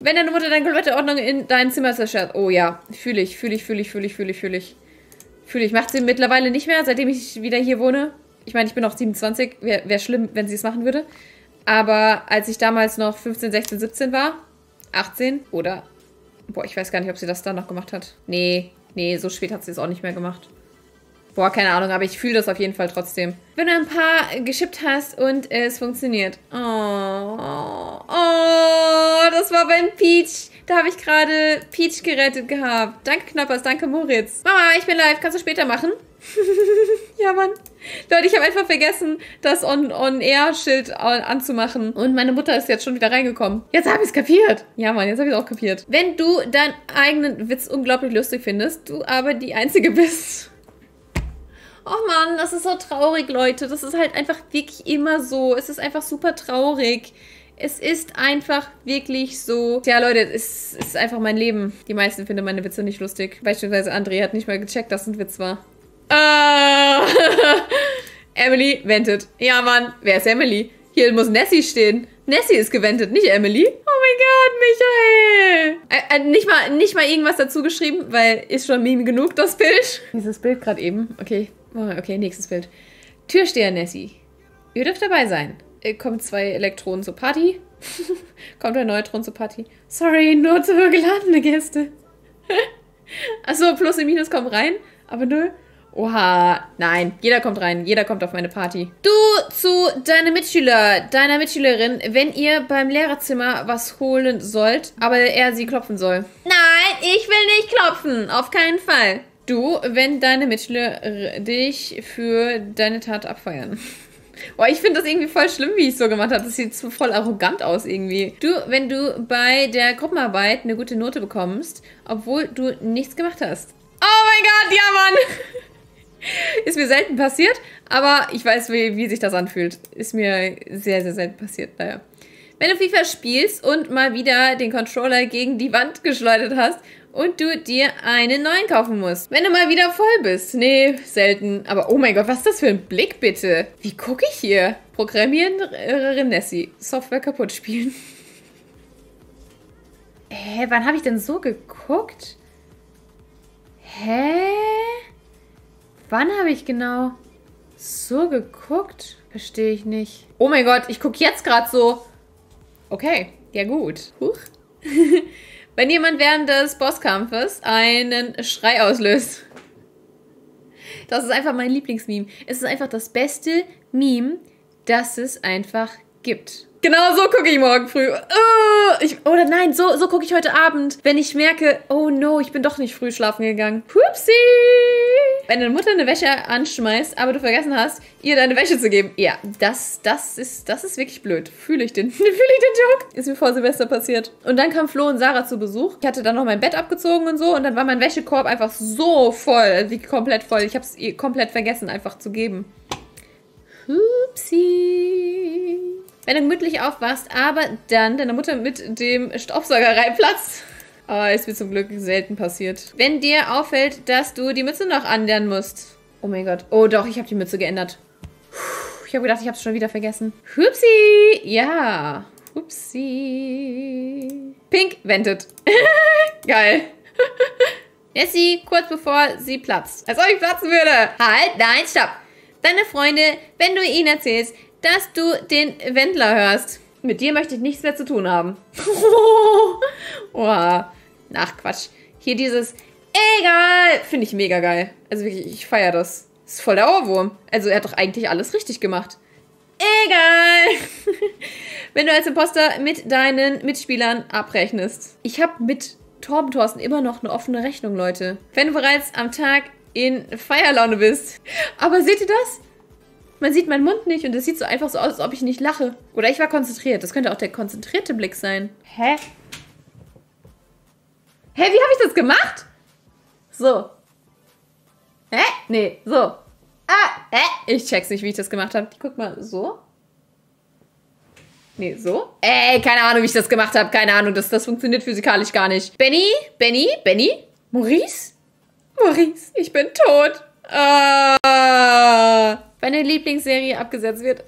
Wenn deine Mutter deine Toiletteordnung in dein Zimmer zerstört. Oh ja, fühle ich. Macht sie mittlerweile nicht mehr, seitdem ich wieder hier wohne. Ich meine, ich bin noch 27. Wäre schlimm, wenn sie es machen würde. Aber als ich damals noch 15, 16, 17 war, 18 oder... Boah, ich weiß gar nicht, ob sie das dann noch gemacht hat. Nee, so spät hat sie es auch nicht mehr gemacht. Boah, keine Ahnung, aber ich fühle das auf jeden Fall trotzdem. Wenn du ein paar geschippt hast und es funktioniert. Oh, das war beim Peach. Da habe ich gerade Peach gerettet gehabt. Danke, Knoppers, danke, Moritz. Mama, ich bin live, kannst du später machen? Ja, Mann. Leute, ich habe einfach vergessen, das On-Air-Schild anzumachen. Und meine Mutter ist jetzt schon wieder reingekommen. Jetzt habe ich es kapiert. Ja, Mann, jetzt habe ich es auch kapiert. Wenn du deinen eigenen Witz unglaublich lustig findest, du aber die Einzige bist. Oh Mann, das ist so traurig, Leute. Das ist halt einfach wirklich immer so. Es ist einfach super traurig. Es ist einfach wirklich so. Tja, Leute, es ist einfach mein Leben. Die meisten finden meine Witze nicht lustig. Beispielsweise André hat nicht mal gecheckt, dass es ein Witz war. Emily wendet. Ja, Mann, wer ist Emily? Hier muss Nessie stehen. Nessie ist gewendet, nicht Emily. Oh mein Gott, Michael! Nicht mal irgendwas dazu geschrieben, weil ist schon Meme genug, das Bild. Dieses Bild gerade eben. Okay, okay, nächstes Bild. Türsteher Nessie. Ihr dürft dabei sein. Kommt 2 Elektronen zur Party. Kommt ein Neutron zur Party. Sorry, nur zur geladene Gäste. Achso, Plus und Minus kommen rein, aber nö. Oha, nein, jeder kommt rein, jeder kommt auf meine Party. Du zu deinem Mitschüler, deiner Mitschülerin, wenn ihr beim Lehrerzimmer was holen sollt, aber er sie klopfen soll. Nein, ich will nicht klopfen, auf keinen Fall. Du, wenn deine Mitschüler dich für deine Tat abfeiern. Boah, ich finde das irgendwie voll schlimm, wie ich es so gemacht habe. Das sieht so voll arrogant aus irgendwie. Du, wenn du bei der Gruppenarbeit eine gute Note bekommst, obwohl du nichts gemacht hast. Oh mein Gott, ja Mann! Ist mir selten passiert, aber ich weiß, wie sich das anfühlt. Ist mir sehr, sehr selten passiert, naja. Wenn du FIFA spielst und mal wieder den Controller gegen die Wand geschleudert hast und du dir einen neuen kaufen musst. Wenn du mal wieder voll bist. Nee, selten. Aber oh mein Gott, was ist das für ein Blick, bitte? Wie gucke ich hier? Programmiererin Nessie. Software kaputt spielen. Hä, wann habe ich denn so geguckt? Hä? Wann habe ich genau so geguckt? Verstehe ich nicht. Oh mein Gott, ich gucke jetzt gerade so. Okay, ja gut. Huch. Wenn jemand während des Bosskampfes einen Schrei auslöst. Das ist einfach mein Lieblingsmeme. Es ist einfach das beste Meme, das es einfach gibt. Genau so gucke ich morgen früh. Oder nein, so gucke ich heute Abend, wenn ich merke, oh no, ich bin doch nicht früh schlafen gegangen. Hupsi! Wenn deine Mutter eine Wäsche anschmeißt, aber du vergessen hast, ihr deine Wäsche zu geben. Ja, das ist wirklich blöd. Fühle ich den Joke. Ist mir vor Silvester passiert. Und dann kam Flo und Sarah zu Besuch. Ich hatte dann noch mein Bett abgezogen und so. Und dann war mein Wäschekorb einfach so voll. Also komplett voll. Ich habe es ihr komplett vergessen, einfach zu geben. Hupsi! Wenn du gemütlich aufwachst, aber dann deine Mutter mit dem Staubsauger reinplatzt. Aber ist mir zum Glück selten passiert. Wenn dir auffällt, dass du die Mütze noch anlernen musst. Oh mein Gott. Oh doch, ich habe die Mütze geändert. Ich habe gedacht, ich habe es schon wieder vergessen. Hupsi! Ja. Hupsi. Pink wendet. Geil. Nessie, kurz bevor sie platzt. Als ob ich platzen würde. Halt, nein, stopp. Deine Freunde, wenn du ihnen erzählst, dass du den Wendler hörst. Mit dir möchte ich nichts mehr zu tun haben. Oha. Ach, Quatsch. Hier dieses egal finde ich mega geil. Also wirklich, ich feiere das. Ist voll der Ohrwurm. Also er hat doch eigentlich alles richtig gemacht. Egal. Wenn du als Imposter mit deinen Mitspielern abrechnest. Ich habe mit Torben Thorsten immer noch eine offene Rechnung, Leute. Wenn du bereits am Tag in Feierlaune bist. Aber seht ihr das? Man sieht meinen Mund nicht und es sieht so einfach so aus, als ob ich nicht lache. Oder ich war konzentriert. Das könnte auch der konzentrierte Blick sein. Hä? Hä, wie habe ich das gemacht? So. Hä? Nee, so. Ich check's nicht, wie ich das gemacht habe. Ich guck mal, so. Nee, so. Ey, keine Ahnung, wie ich das gemacht habe. Keine Ahnung, das funktioniert physikalisch gar nicht. Benny? Maurice, ich bin tot. Wenn eine Lieblingsserie abgesetzt wird.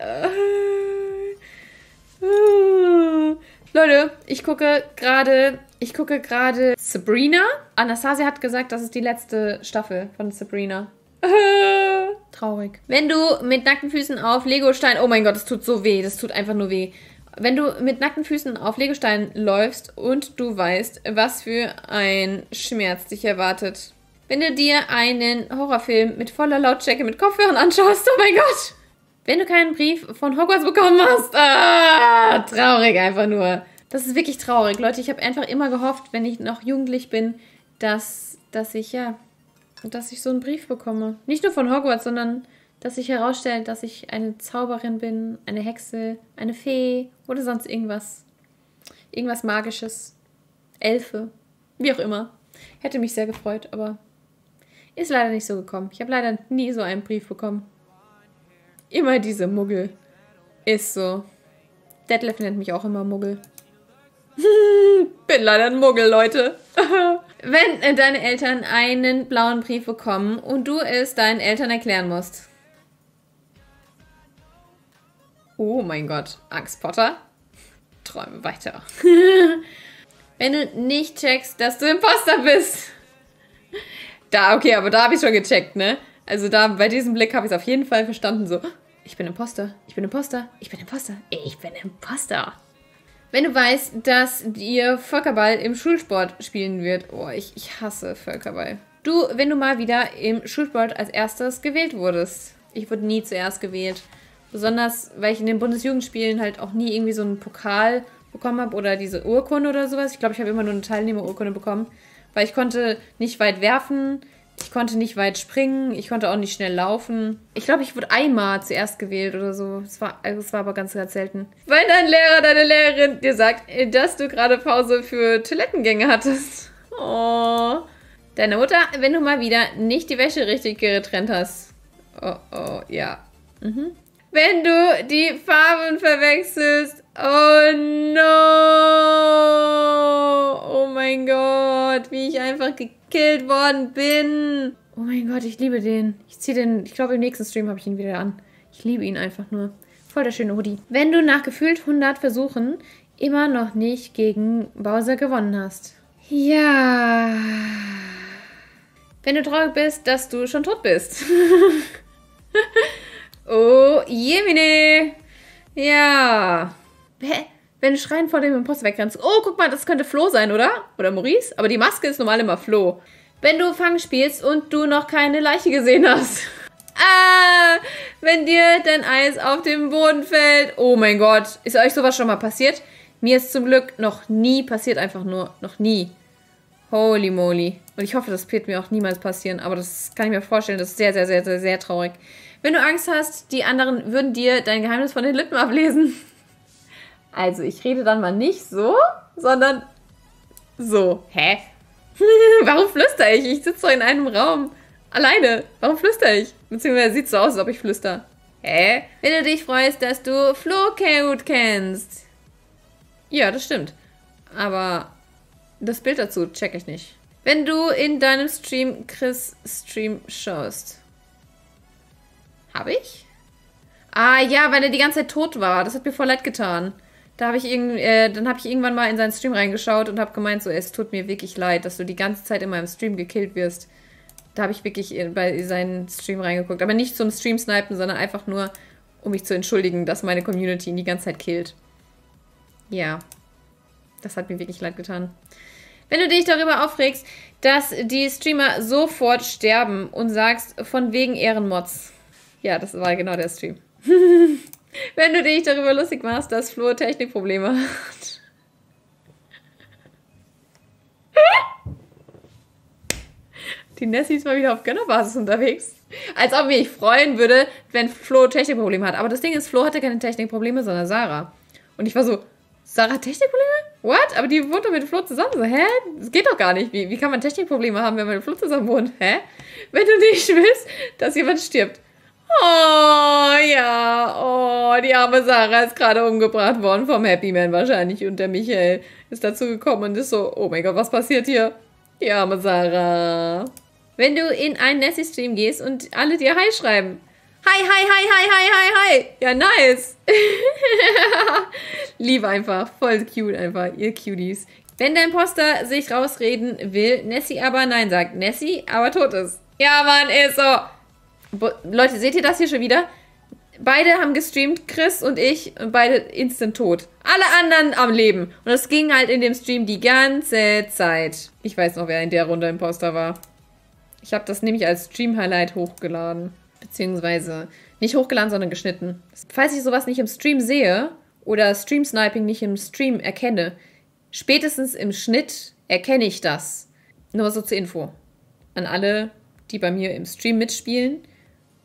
Leute, ich gucke gerade Sabrina. Anastasia hat gesagt, das ist die letzte Staffel von Sabrina. Traurig. Wenn du mit nackten Füßen auf Legostein... Oh mein Gott, das tut so weh. Das tut einfach nur weh. Wenn du mit nackten Füßen auf Legostein läufst und du weißt, was für ein Schmerz dich erwartet. Wenn du dir einen Horrorfilm mit voller Lautstärke mit Kopfhörern anschaust. Oh mein Gott. Wenn du keinen Brief von Hogwarts bekommen hast. Ah, traurig einfach nur. Das ist wirklich traurig, Leute. Ich habe einfach immer gehofft, wenn ich noch jugendlich bin, dass ich so einen Brief bekomme. Nicht nur von Hogwarts, sondern dass sich herausstellt, dass ich eine Zauberin bin, eine Hexe, eine Fee oder sonst irgendwas. Irgendwas Magisches. Elfe. Wie auch immer. Hätte mich sehr gefreut, aber ist leider nicht so gekommen. Ich habe leider nie so einen Brief bekommen. Immer diese Muggel. Ist so. Detlef nennt mich auch immer Muggel. Bin leider ein Muggel, Leute. Wenn deine Eltern einen blauen Brief bekommen und du es deinen Eltern erklären musst. Oh mein Gott. Angst, Potter. Träume weiter. Wenn du nicht checkst, dass du Imposter bist. Da, okay, aber da habe ich schon gecheckt, ne? Also da, bei diesem Blick habe ich es auf jeden Fall verstanden, so. Ich bin Imposter, ich bin Imposter, ich bin Imposter, ich bin Imposter. Wenn du weißt, dass ihr Völkerball im Schulsport spielen wird. Oh, ich hasse Völkerball. Du, wenn du mal wieder im Schulsport als erstes gewählt wurdest. Ich wurde nie zuerst gewählt. Besonders, weil ich in den Bundesjugendspielen halt auch nie irgendwie so einen Pokal bekommen habe oder diese Urkunde oder sowas. Ich glaube, ich habe immer nur eine Teilnehmerurkunde bekommen. Weil ich konnte nicht weit werfen, ich konnte nicht weit springen, ich konnte auch nicht schnell laufen. Ich glaube, ich wurde einmal zuerst gewählt oder so. Es war aber ganz, ganz selten. Wenn dein Lehrer, deine Lehrerin dir sagt, dass du gerade Pause für Toilettengänge hattest. Oh. Deine Mutter, wenn du mal wieder nicht die Wäsche richtig getrennt hast. Oh, oh, ja. Mhm. Wenn du die Farben verwechselst. Oh no. Oh mein Gott, wie ich einfach gekillt worden bin. Oh mein Gott, ich liebe den. Ich ziehe den, ich glaube im nächsten Stream habe ich ihn wieder an. Ich liebe ihn einfach nur. Voll der schöne Hoodie. Wenn du nach gefühlt 100 Versuchen immer noch nicht gegen Bowser gewonnen hast. Ja. Wenn du traurig bist, dass du schon tot bist. Oh, Jemini. Ja. Hä? Wenn du schreien vor dem Imposter wegrennst. Oh, guck mal, das könnte Flo sein, oder? Oder Maurice? Aber die Maske ist normal immer Flo. Wenn du Fang spielst und du noch keine Leiche gesehen hast. Ah, wenn dir dein Eis auf den Boden fällt. Oh mein Gott, ist euch sowas schon mal passiert? Mir ist zum Glück noch nie passiert, einfach nur. Noch nie. Holy moly. Und ich hoffe, das wird mir auch niemals passieren. Aber das kann ich mir vorstellen, das ist sehr, sehr, sehr, sehr, sehr traurig. Wenn du Angst hast, die anderen würden dir dein Geheimnis von den Lippen ablesen. Also, ich rede dann mal nicht so, sondern so. Hä? Warum flüstere ich? Ich sitze doch in einem Raum. Alleine. Warum flüstere ich? Beziehungsweise sieht so aus, als ob ich flüstere. Hä? Wenn du dich freust, dass du Flo Keut kennst. Ja, das stimmt. Aber das Bild dazu check ich nicht. Wenn du in deinem Stream Chris Stream schaust. Habe ich? Ah ja, weil er die ganze Zeit tot war. Das hat mir voll leid getan. Da habe ich irgendwann mal in seinen Stream reingeschaut und habe gemeint, so, es tut mir wirklich leid, dass du die ganze Zeit in meinem Stream gekillt wirst. Da habe ich wirklich bei seinen Stream reingeguckt. Aber nicht zum Stream snipen, sondern einfach nur, um mich zu entschuldigen, dass meine Community ihn die ganze Zeit killt. Ja. Das hat mir wirklich leid getan. Wenn du dich darüber aufregst, dass die Streamer sofort sterben und sagst, von wegen Ehrenmods. Ja, das war genau der Stream. Wenn du dich darüber lustig machst, dass Flo Technikprobleme hat. Die Nessie ist mal wieder auf Gönnerbasis unterwegs. Als ob mich freuen würde, wenn Flo Technikprobleme hat. Aber das Ding ist, Flo hatte keine Technikprobleme, sondern Sarah. Und ich war so, Sarah hat Technikprobleme? What? Aber die wohnt doch mit Flo zusammen. So, hä? Das geht doch gar nicht. Wie kann man Technikprobleme haben, wenn man mit Flo zusammen wohnt? Hä? Wenn du nicht willst, dass jemand stirbt. Oh, ja, oh, die arme Sarah ist gerade umgebracht worden vom Happy Man wahrscheinlich und der Michael ist dazu gekommen und ist so, oh mein Gott, was passiert hier? Die arme Sarah. Wenn du in einen Nessie-Stream gehst und alle dir Hi schreiben. Hi, hi, hi, hi, hi, hi, hi. Ja, nice. Liebe einfach. Voll cute einfach. Ihr Cuties. Wenn der Imposter sich rausreden will, Nessie aber nein sagt. Nessie aber tot ist. Ja, Mann, ist so. Leute, seht ihr das hier schon wieder? Beide haben gestreamt, Chris und ich, und beide instant tot. Alle anderen am Leben. Und das ging halt in dem Stream die ganze Zeit. Ich weiß noch, wer in der Runde Imposter war. Ich habe das nämlich als Stream-Highlight hochgeladen. Beziehungsweise nicht hochgeladen, sondern geschnitten. Falls ich sowas nicht im Stream sehe oder Stream-Sniping nicht im Stream erkenne, spätestens im Schnitt erkenne ich das. Nur so zur Info. An alle, die bei mir im Stream mitspielen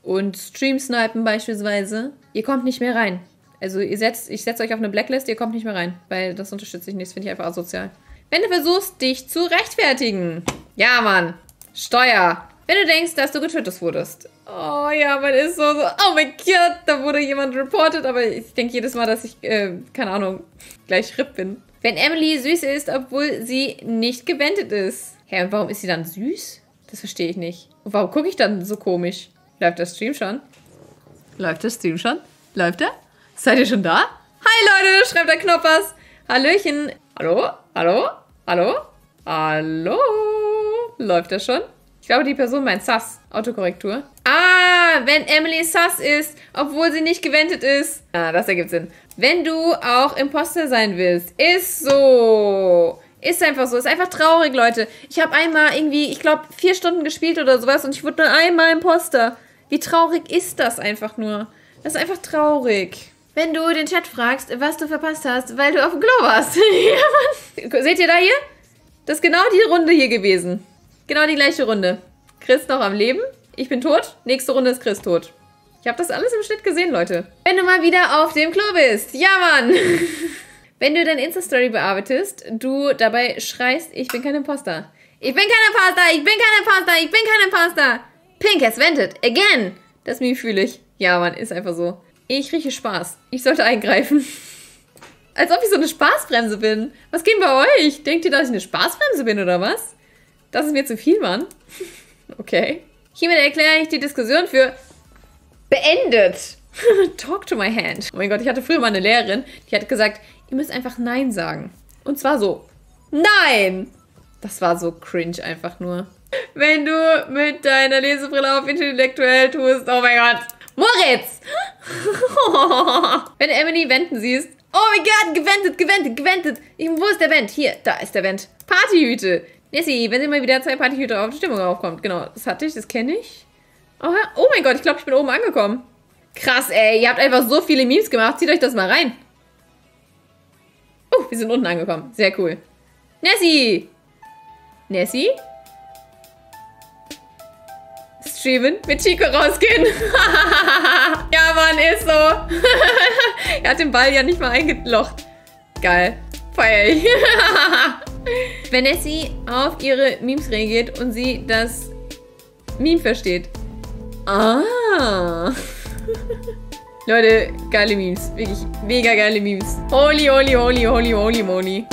und Stream-Snipen beispielsweise, ihr kommt nicht mehr rein. Also ich setze euch auf eine Blacklist, ihr kommt nicht mehr rein, weil das unterstütze ich nicht, das finde ich einfach asozial. Wenn du versuchst, dich zu rechtfertigen. Ja, Mann. Steuer. Wenn du denkst, dass du getötet wurdest. Oh ja, man ist so, oh mein Gott, da wurde jemand reported, aber ich denke jedes Mal, dass ich, keine Ahnung, gleich RIP bin. Wenn Emily süß ist, obwohl sie nicht gewendet ist. Hä, und warum ist sie dann süß? Das verstehe ich nicht. Und warum gucke ich dann so komisch? Läuft der Stream schon? Läuft der Stream schon? Läuft er? Seid ihr schon da? Hi Leute, schreibt der Knoppers. Hallöchen. Hallo? Hallo? Hallo? Hallo? Läuft er schon? Ich glaube, die Person meint Sass. Autokorrektur. Ah, wenn Emily Sass ist, obwohl sie nicht gewendet ist. Ah, das ergibt Sinn. Wenn du auch Imposter sein willst. Ist so. Ist einfach so. Ist einfach traurig, Leute. Ich habe einmal irgendwie, ich glaube, 4 Stunden gespielt oder sowas und ich wurde nur einmal Imposter. Wie traurig ist das einfach nur? Das ist einfach traurig. Wenn du den Chat fragst, was du verpasst hast, weil du auf dem Klo warst. Ja, Mann. Seht ihr da hier? Das ist genau die Runde hier gewesen. Genau die gleiche Runde. Chris noch am Leben. Ich bin tot. Nächste Runde ist Chris tot. Ich habe das alles im Schnitt gesehen, Leute. Wenn du mal wieder auf dem Klo bist. Ja, Mann. Wenn du deine Insta-Story bearbeitest, du dabei schreist, ich bin kein Imposter. Ich bin kein Imposter. Ich bin kein Imposter. Ich bin kein Imposter. Pink has vented. Again. Das Meme fühle ich. Ja, Mann. Ist einfach so. Ich rieche Spaß. Ich sollte eingreifen. Als ob ich so eine Spaßbremse bin. Was geht bei euch? Denkt ihr, dass ich eine Spaßbremse bin oder was? Das ist mir zu viel, Mann. Okay. Hiermit erkläre ich die Diskussion für beendet. Talk to my hand. Oh mein Gott, ich hatte früher mal eine Lehrerin, die hat gesagt, ihr müsst einfach Nein sagen. Und zwar so, nein. Das war so cringe einfach nur. Wenn du mit deiner Lesebrille auf intellektuell tust, oh mein Gott. Moritz. Wenn Emily wenden siehst, oh mein Gott, gewendet, gewendet, gewendet. Wo ist der Wend? Hier, da ist der Wend. Partyhüte. Nessie, wenn sie mal wieder 2 Partyhüter auf die Stimmung aufkommt. Genau, das hatte ich, das kenne ich. Oh mein Gott, ich glaube, ich bin oben angekommen. Krass, ey, ihr habt einfach so viele Memes gemacht. Zieht euch das mal rein. Oh, wir sind unten angekommen. Sehr cool. Nessie! Nessie? Streamen, mit Chico rausgehen. Ja, Mann, ist so. Er hat den Ball ja nicht mal eingelocht. Geil. Feier ich. Wenn Nessie auf ihre Memes reagiert und sie das Meme versteht. Ah. Leute, geile Memes. Wirklich mega geile Memes. Holy, holy, holy, holy, holy moly.